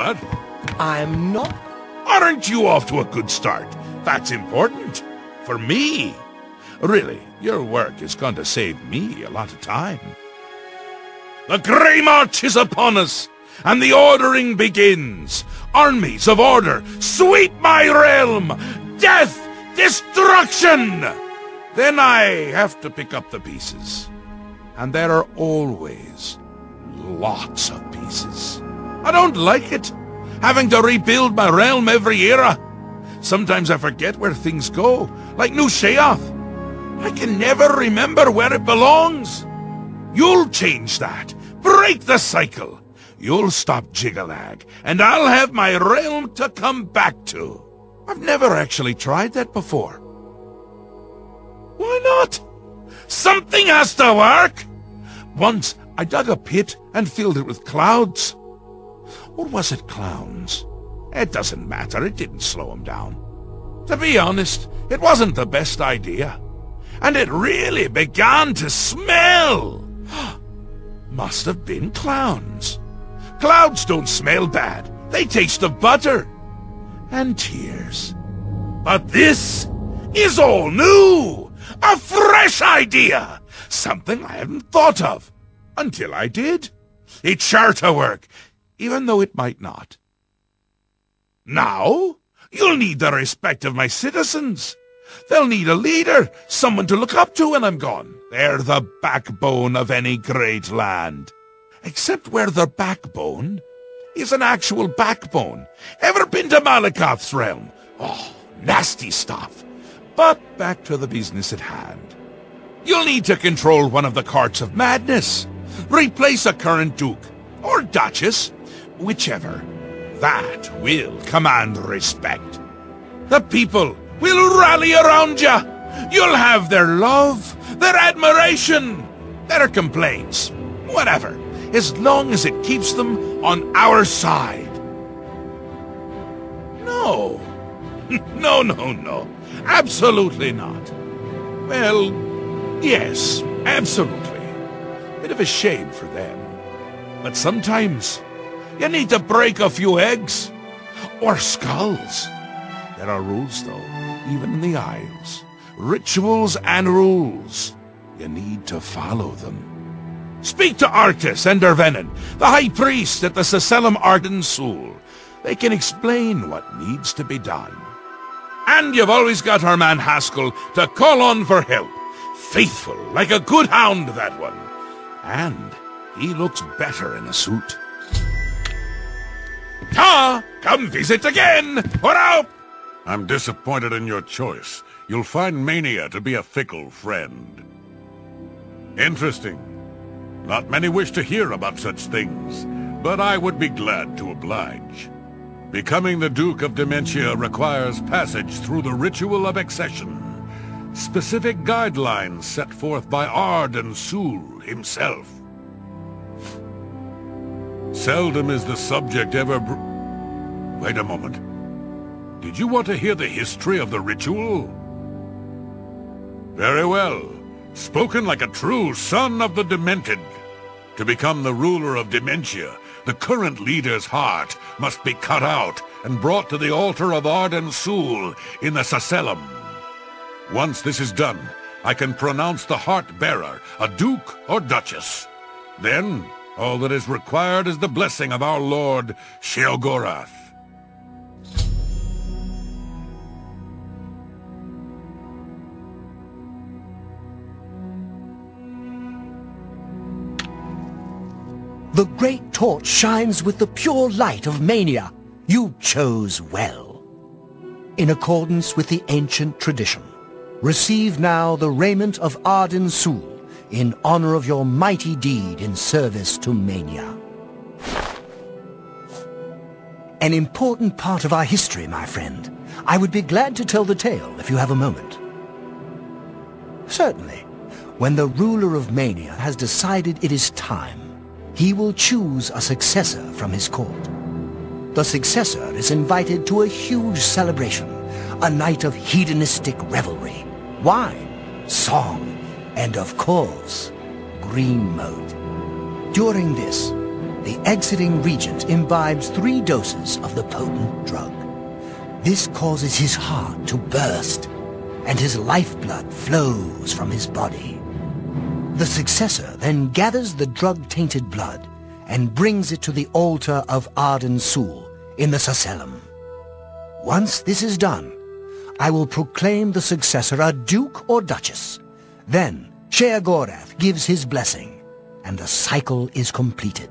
What? I'm not... Aren't you off to a good start? That's important. For me. Really, your work is going to save me a lot of time. The Grey March is upon us, and the ordering begins. Armies of order, sweep my realm! Death! Destruction! Then I have to pick up the pieces. And there are always lots of pieces. I don't like it, having to rebuild my realm every era. Sometimes I forget where things go, like New Sheoth. I can never remember where it belongs. You'll change that. Break the cycle. You'll stop Jyggalag, and I'll have my realm to come back to. I've never actually tried that before. Why not? Something has to work. Once I dug a pit and filled it with clouds. Or was it clowns? It doesn't matter, it didn't slow him down. To be honest, it wasn't the best idea. And it really began to smell. Must have been clowns. Clouds don't smell bad. They taste of butter. And tears. But this is all new. A fresh idea. Something I hadn't thought of. Until I did. It's sure to work, even though it might not. Now, you'll need the respect of my citizens. They'll need a leader, someone to look up to when I'm gone. They're the backbone of any great land. Except where their backbone is an actual backbone. Ever been to Malakath's realm? Oh, nasty stuff. But back to the business at hand. You'll need to control one of the carts of madness. Replace a current duke, or duchess, whichever. That will command respect. The people will rally around you. You'll have their love, their admiration, their complaints, whatever, as long as it keeps them on our side. No. No, no, no. Absolutely not. Well, yes, absolutely. Bit of a shame for them. But sometimes you need to break a few eggs or skulls. There are rules, though. Even in the Isles. Rituals and rules. You need to follow them. Speak to Arctis and Ervenen, the High Priest at the Sacellum Arden-Sul. They can explain what needs to be done. And you've always got our man Haskell to call on for help. Faithful, like a good hound, that one. And he looks better in a suit. Ta! Come visit again! Hurrah! I'm disappointed in your choice. You'll find Mania to be a fickle friend. Interesting. Not many wish to hear about such things, but I would be glad to oblige. Becoming the Duke of Dementia requires passage through the ritual of accession. Specific guidelines set forth by Arden-Sul himself. Seldom is the subject ever... Wait a moment. Did you want to hear the history of the ritual? Very well. Spoken like a true son of the demented. To become the ruler of Dementia, the current leader's heart must be cut out and brought to the altar of Arden-Sul in the Sacellum. Once this is done, I can pronounce the heart-bearer a duke or duchess. Then, all that is required is the blessing of our lord, Sheogorath. The great torch shines with the pure light of Mania. You chose well. In accordance with the ancient tradition, receive now the raiment of Arden-Sul in honor of your mighty deed in service to Mania. An important part of our history, my friend. I would be glad to tell the tale if you have a moment. Certainly. When the ruler of Mania has decided it is time, he will choose a successor from his court. The successor is invited to a huge celebration, a night of hedonistic revelry, wine, song, and of course, green mode. During this, the exiting regent imbibes 3 doses of the potent drug. This causes his heart to burst, and his lifeblood flows from his body. The successor then gathers the drug-tainted blood and brings it to the altar of Arden-Sul in the Sacellum. Once this is done, I will proclaim the successor a duke or duchess. Then Sheogorath gives his blessing, and the cycle is completed.